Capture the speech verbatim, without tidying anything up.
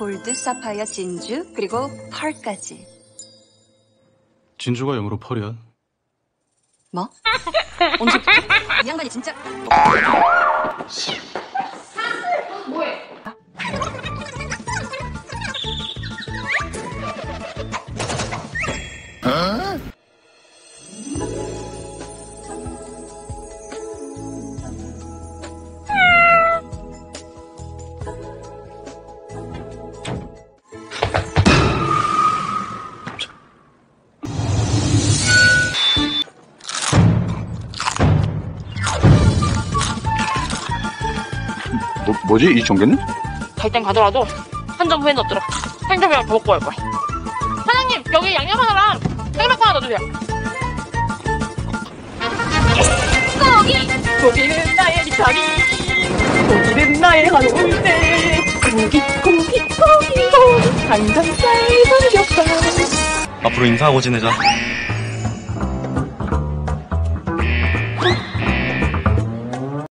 골드, 사파이어, 진주, 그리고 펄까지. 진주가 영어로 펄이야. 뭐? 언제부터? 이 양반이 진짜... 뭐해? 뭐, 뭐지? 이 전개는? 갈 땐 가더라도 한점 후에는 없더라. 생점이랑 더 먹고 갈 거야. 사장님, 여기 양념 하나랑 생맥 하나 넣어주세요. 고기! 고기는 나의 비타민, 고기는 나의 한울대. 고기, 고기, 고기, 고기, 당장 삶은 겹다. 앞으로 인사하고 지내자.